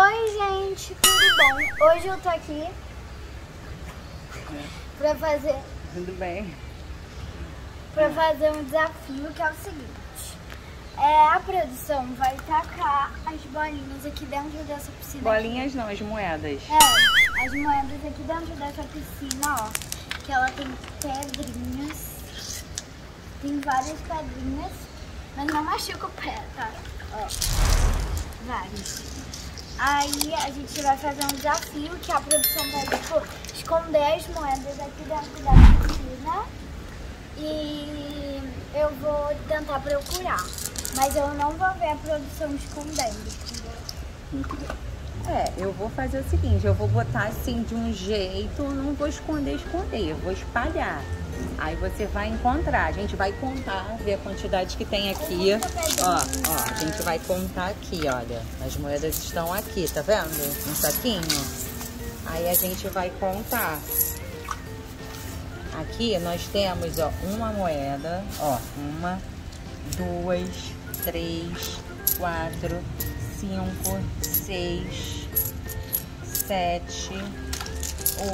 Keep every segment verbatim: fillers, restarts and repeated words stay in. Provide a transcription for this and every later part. Oi gente, tudo bom? Hoje eu tô aqui pra fazer... Tudo bem? Pra fazer um desafio que é o seguinte. É, a produção vai tacar as bolinhas aqui dentro dessa piscina. Bolinhas aqui. Não, as moedas. É, as moedas aqui dentro dessa piscina, ó. Que ela tem pedrinhas. Tem várias pedrinhas. Mas não machuca o pé, tá? Ó, várias. Aí a gente vai fazer um desafio que a produção vai, tipo, esconder as moedas aqui dentro da piscina. E eu vou tentar procurar. Mas eu não vou ver a produção escondendo, entendeu? É, eu vou fazer o seguinte, eu vou botar assim de um jeito, eu não vou esconder, esconder, eu vou espalhar. Aí você vai encontrar, a gente vai contar, ver a quantidade que tem aqui. Ó, ó, a gente vai contar aqui, olha. As moedas estão aqui, tá vendo? Um saquinho. Aí a gente vai contar. Aqui nós temos, ó, uma moeda, ó, uma, duas, três, quatro, cinco, seis, sete,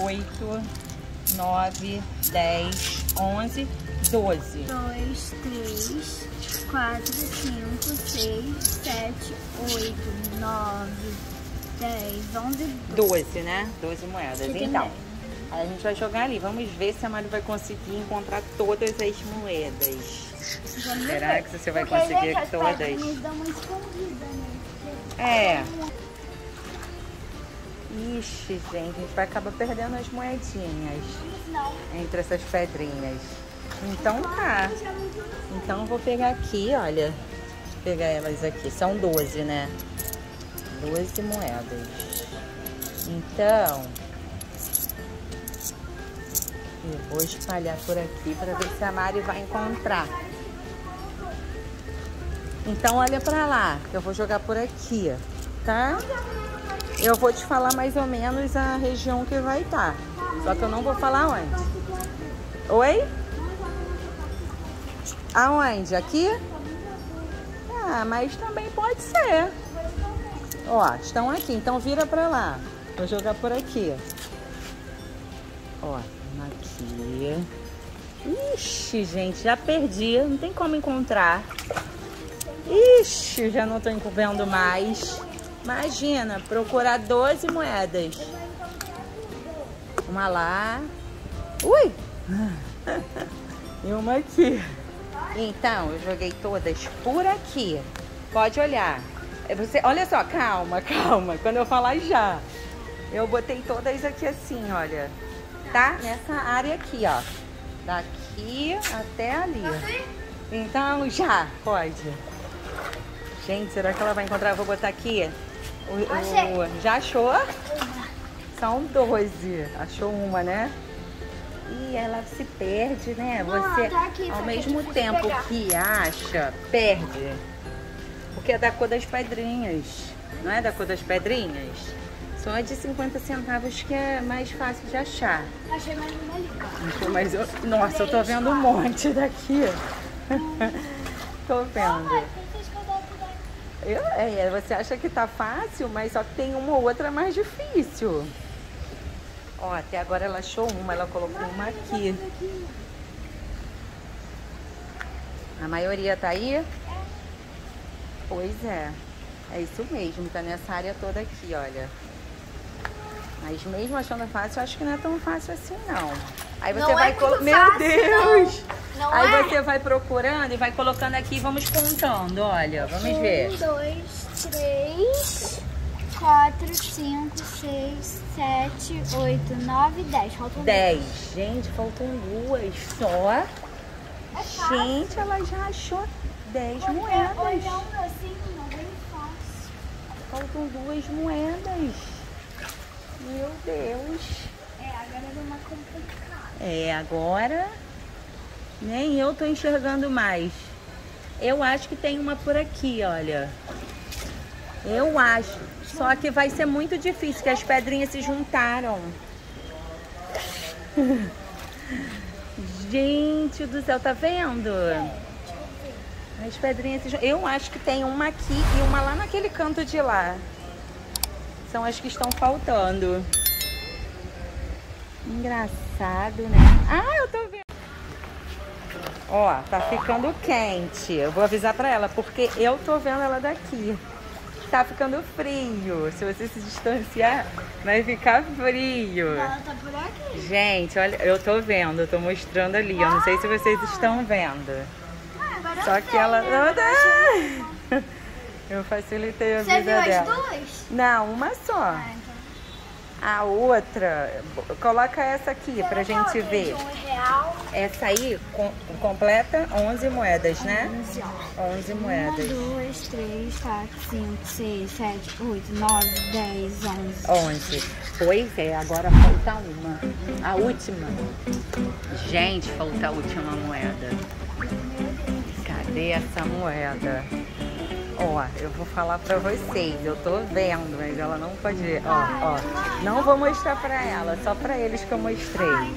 oito, nove, dez. onze, doze. dois, três, quatro, cinco, seis, sete, oito, nove, dez, onze, doze. doze, né? doze moedas. Que então, aí a gente vai jogar ali. Vamos ver se a Mari vai conseguir encontrar todas as moedas. Vamos Será ver. que você vai Porque conseguir já todas? Dá uma escondida, né? É. Ixi, gente, a gente vai acabar perdendo as moedinhas. Não. Entre essas pedrinhas. Então tá. Então eu vou pegar aqui, olha. Vou pegar elas aqui. São doze, né? doze moedas. Então, eu vou espalhar por aqui para ver se a Mari vai encontrar. Então olha pra lá, que eu vou jogar por aqui, tá? Eu vou te falar mais ou menos a região que vai estar. Só que eu não vou falar onde. Oi? Aonde? Aqui? Ah, mas também pode ser. Ó, estão aqui. Então vira pra lá. Vou jogar por aqui. Ó, aqui. Ixi, gente, já perdi. Não tem como encontrar. Ixi, já não tô vendo mais. Imagina, procurar doze moedas. Uma lá. Ui! E uma aqui. Então, eu joguei todas por aqui. Pode olhar. Você, olha só, calma, calma. Quando eu falar já. Eu botei todas aqui assim, olha. Tá? Nessa área aqui, ó. Daqui até ali. Então, já. Pode. Gente, será que ela vai encontrar? Eu vou botar aqui. O, o, já achou? São doze. Achou uma, né? E ela se perde, né? Você, não, tá aqui, ao mesmo tempo que acha, perde. Porque é da cor das pedrinhas. Não é da cor das pedrinhas? Só de cinquenta centavos que é mais fácil de achar. Achei mais uma ali. Mas eu, nossa, eu tô vendo um monte daqui. Tô vendo. Eu, é, você acha que tá fácil, mas só que tem uma ou outra mais difícil. Ó, até agora ela achou uma, ela colocou uma aqui. A maioria tá aí? É. Pois é. É isso mesmo, tá nessa área toda aqui, olha. Mas mesmo achando fácil, eu acho que não é tão fácil assim, não. Aí você não vai... É colo... Meu fácil, Deus! Não. Não Aí é? você vai procurando e vai colocando aqui e vamos contando, olha, vamos um, ver. um, dois, três, quatro, cinco, seis, sete, oito, nove, dez. Faltam dez. Duas. Gente, faltam duas só. É fácil. Gente, ela já achou dez Porque moedas. Olhando assim, não é bem fácil. Faltam duas moedas. Meu Deus. É, agora deu uma complicada. É, agora... Nem eu tô enxergando mais. Eu acho que tem uma por aqui, olha. Eu acho. Só que vai ser muito difícil, que as pedrinhas se juntaram. Gente do céu, tá vendo? As pedrinhas se juntaram. Eu acho que tem uma aqui e uma lá naquele canto de lá. São as que estão faltando. Engraçado, né? Ah, eu tô vendo. Ó, tá ficando quente. Eu vou avisar pra ela, porque eu tô vendo ela daqui. Tá ficando frio. Se você se distanciar, vai ficar frio. Ela tá por aqui. Gente, olha, eu tô vendo, eu tô mostrando ali. Eu não sei se vocês estão vendo. Ah, agora Só eu que sei, ela. Né? Eu facilitei a você vida dela. Você viu as duas? Não, uma só. Ah, então. A outra, coloca essa aqui Será pra gente ver. Um real? Essa aí com, completa onze moedas, né? onze, onze moedas. uma, duas, três, quatro, cinco, seis, sete, oito, nove, dez, onze. onze. Pois é, agora falta uma. A última. Gente, falta a última moeda. Cadê essa moeda? Ó, eu vou falar pra vocês, eu tô vendo, mas ela não pode ver. Ó, ó, não vou mostrar pra ela, só pra eles que eu mostrei.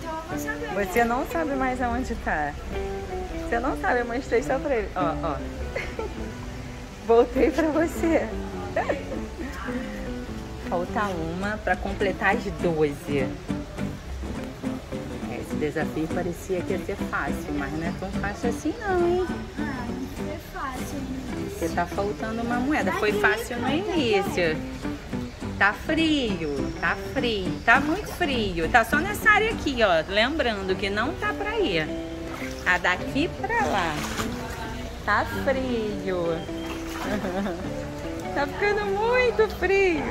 Você não sabe mais aonde tá. Você não sabe, eu mostrei só pra eles. Ó, ó. Voltei pra você. Falta uma pra completar as doze. Esse desafio parecia que ia ser fácil, mas não é tão fácil assim não, hein? Ah, não é fácil, né? Porque tá faltando uma moeda. Foi fácil no início. Tá frio, tá frio, tá muito frio. Tá só nessa área aqui, ó. Lembrando que não tá pra ir. Tá daqui pra lá. Tá frio. Tá ficando muito frio.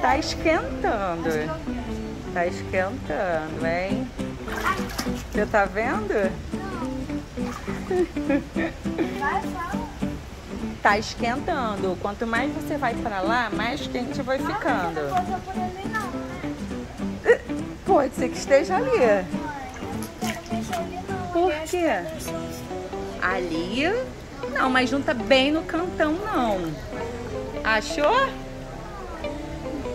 Tá esquentando. Tá esquentando, hein? Você tá vendo? Tá esquentando. Quanto mais você vai pra lá, mais quente vai ficando. Pode ser que esteja ali. Por quê? Ali? Não, mas não tá bem no cantão, não. Achou?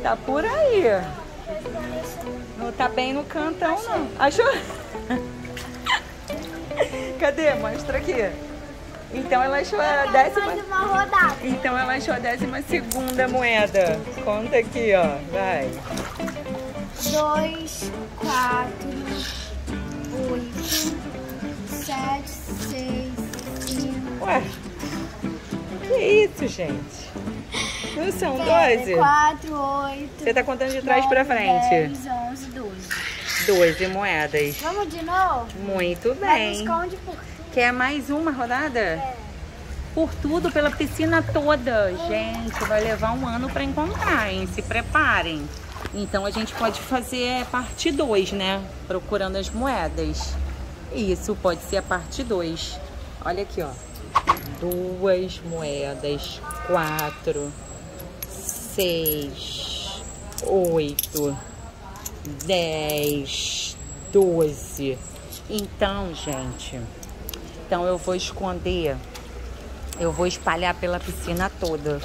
Tá por aí. Não tá bem no cantão, não. Achou? Cadê? Mostra aqui. Então ela achou a décima... Então ela achou a décima segunda moeda. Conta aqui, ó. Vai. Dois, quatro, oito, sete, seis, cinco... Ué? Que isso, gente? Não são doze? quatro, oito... Você tá contando de trás para frente. dez, onze, doze. doze moedas. Vamos de novo? Muito bem. Mas esconde por tudo. Quer mais uma rodada? É. Por tudo, pela piscina toda. Gente, vai levar um ano para encontrar, hein? Se preparem. Então a gente pode fazer parte dois, né? Procurando as moedas. Isso, pode ser a parte dois. Olha aqui, ó. Duas moedas. Quatro. Seis, oito, dez, doze. Então, gente, então eu vou esconder, eu vou espalhar pela piscina toda.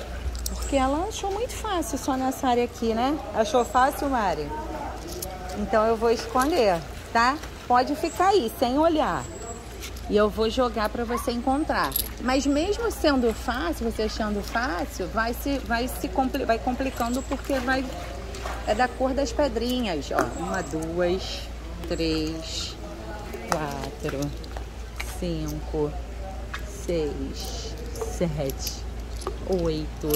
Porque ela achou muito fácil só nessa área aqui, né? Achou fácil, Mari? Então eu vou esconder, tá? Pode ficar aí, sem olhar. E eu vou jogar para você encontrar. Mas mesmo sendo fácil, você achando fácil, vai se, vai se compli vai complicando porque vai... É da cor das pedrinhas, ó. Uma, duas, três, quatro, cinco, seis, sete, oito,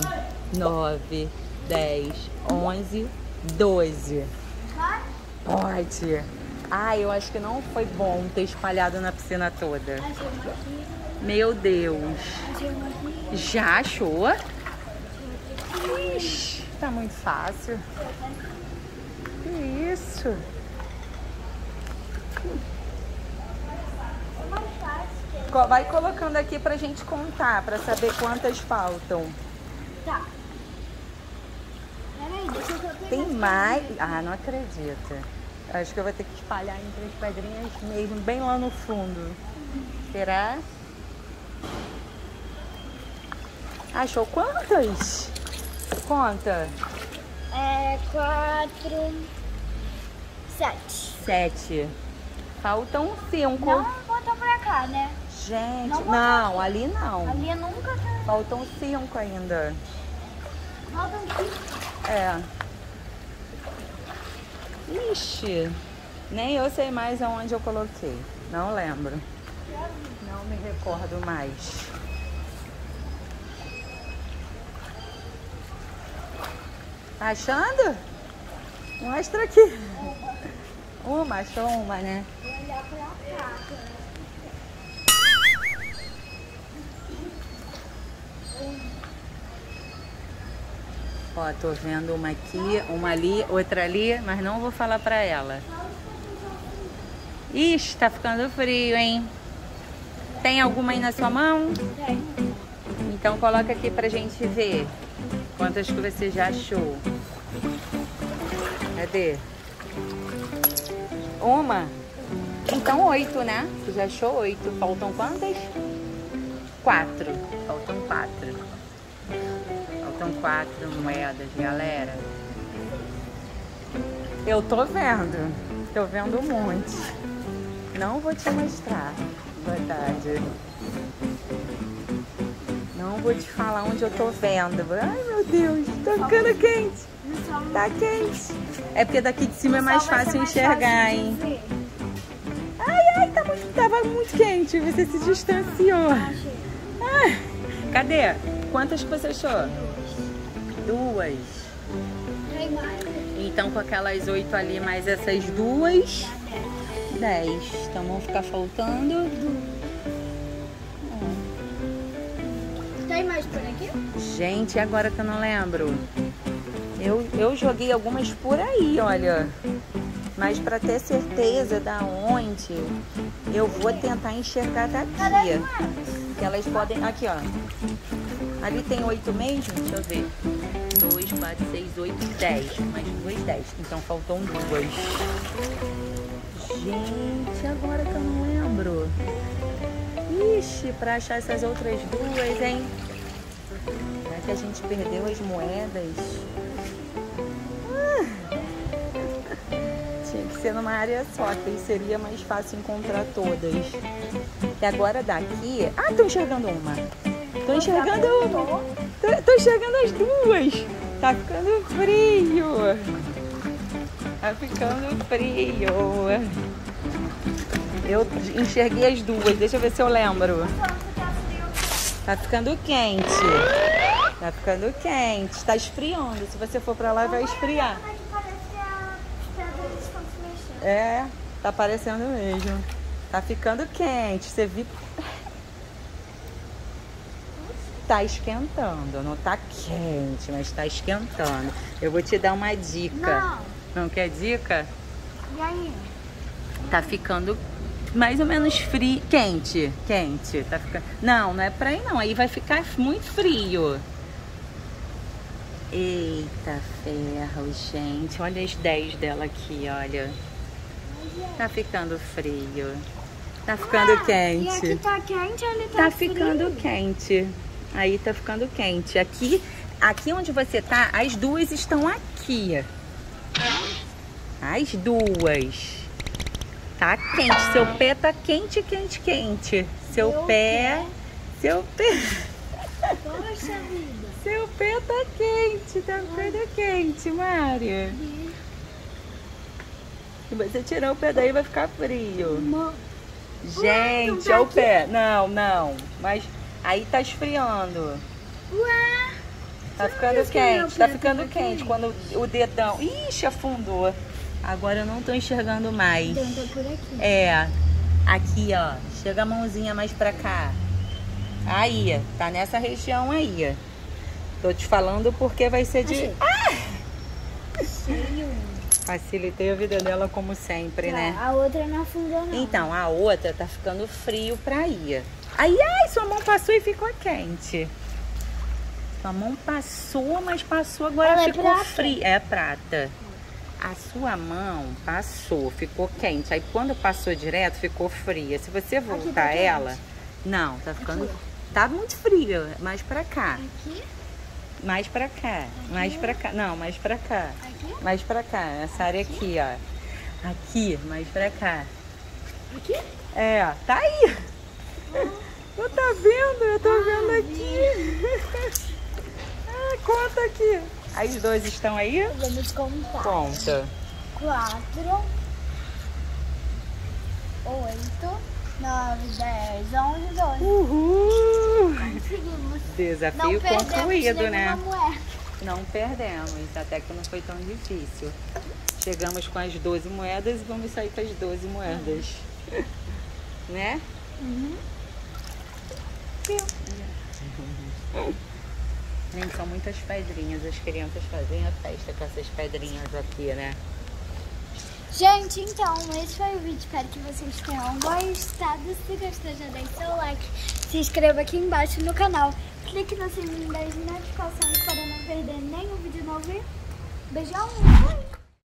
nove, dez, onze, doze. Pode. Ah, eu acho que não foi bom ter espalhado na piscina toda. Meu Deus. Já achou? Ixi, tá muito fácil. Que isso? Vai colocando aqui pra gente contar, pra saber quantas faltam. Tá. Tem mais? Ah, não acredito. Acho que eu vou ter que espalhar entre as pedrinhas mesmo, bem lá no fundo. Será? Achou quantas? Conta. É, quatro, sete. Sete. Faltam cinco. Não, botou pra cá, né? Gente, não, não ali não. Ali eu nunca quero. Faltam cinco ainda. Faltam cinco? É. Ixi, nem eu sei mais aonde eu coloquei. Não lembro. Não me recordo mais. Tá achando? Mostra aqui. Uma, achou uma, né? Vou olhar pra placa, né? Ó, tô vendo uma aqui, uma ali, outra ali, mas não vou falar pra ela. Ixi, tá ficando frio, hein? Tem alguma aí na sua mão? Tem. Então coloca aqui pra gente ver quantas que você já achou. Cadê? Uma? Então oito, né? Você já achou oito. Faltam quantas? Quatro. Faltam quatro. Faltam quatro moedas, galera. Eu tô vendo. Tô vendo um monte. Não vou te mostrar. Boa tarde. Não vou te falar onde eu tô vendo. Ai, meu Deus. Tá ficando quente. Tá quente. É porque daqui de cima é mais fácil enxergar, hein? Ai, ai, tá muito, tava muito quente. Você se distanciou. Ah, cadê? Quantas que você achou? Duas. Então, com aquelas oito ali, mais essas duas, dez. Então, vão ficar faltando. Tem mais por aqui? Gente, agora que eu não lembro. Eu, eu joguei algumas por aí, olha. Mas para ter certeza da onde, eu vou tentar enxergar daqui. Que elas podem... Aqui, ó. Ali tem oito mesmo? Deixa eu ver. Dois, quatro, seis, oito, dez. Mais duas, dez. Então, faltam duas. Gente, agora que eu não lembro. Ixi, para achar essas outras duas, hein? Será que a gente perdeu as moedas? Tinha que ser numa área só, que aí seria mais fácil encontrar todas. E agora daqui... Ah, tô enxergando uma. Tô enxergando uma. Tô, tô enxergando as duas. Tá ficando frio. Tá ficando frio. Eu enxerguei as duas. Deixa eu ver se eu lembro. Tá ficando quente. Tá ficando quente. Tá esfriando. Se você for pra lá, vai esfriar. É, tá parecendo mesmo. Tá ficando quente. Você viu? Tá esquentando. Não tá quente, mas tá esquentando. Eu vou te dar uma dica. Não, Não quer dica? E aí? Tá ficando mais ou menos frio. Quente. Quente. Tá ficando... Não, não é pra aí não. Aí vai ficar muito frio. Eita ferro, gente. Olha as dez dela aqui, olha. Tá ficando frio. Tá ficando ah, quente. E aqui tá quente, ali tá, tá ficando frio. Quente. Aí tá ficando quente. Aqui, aqui onde você tá, as duas estão aqui. As duas. Tá quente. Seu pé tá quente, quente, quente. Seu Meu pé, pé. Seu pé. Poxa vida. Seu pé tá quente. Tá ficando quente, Mari. Se você tirar o pé daí, vai ficar frio. Não. Gente, olha o pé. Não, não. Mas aí tá esfriando. Ué. Tá ficando quente. Tá ficando quente. Quando o dedão... Ixi, afundou. Agora eu não tô enxergando mais. Então tá por aqui. É. Aqui, ó. Chega a mãozinha mais pra cá. Aí. Tá nessa região aí. Tô te falando porque vai ser de... Ah! Cheio. Facilitei a vida dela como sempre, não, né? A outra não afundou, não. Então, a outra tá ficando frio pra ir. Ai, ai, sua mão passou e ficou quente. Sua mão passou, mas passou, agora ela ficou é fria. É prata. A sua mão passou, ficou quente. Aí quando passou direto, ficou fria. Se você voltar tá ela... Quente. Não, tá ficando... Aqui. Tá muito fria, mais pra cá. Aqui? Mais pra cá, aqui. Mais pra cá. Não, mais pra cá. Aqui? Mais pra cá, essa área aqui, ó. Aqui, mais pra cá. Aqui? É, tá aí. Eu tá vendo? Eu tô ah, vendo aqui. Ah, conta aqui. Aí os dois estão aí? Vamos contar. Conta. Quatro. Oito. Nove, dez, onze, doze. Uhul! Conseguimos. Desafio concluído, né? Não perdemos. Até que não foi tão difícil. Chegamos com as doze moedas e vamos sair com as doze moedas. Uhum. Né? Uhum. Gente, são muitas pedrinhas. As crianças fazem a festa com essas pedrinhas aqui, né? Gente, então, esse foi o vídeo. Espero que vocês tenham gostado. Se gostou, já deixe seu like. Se inscreva aqui embaixo no canal. Clique no sininho das notificações para não perder nenhum vídeo novo. Beijão!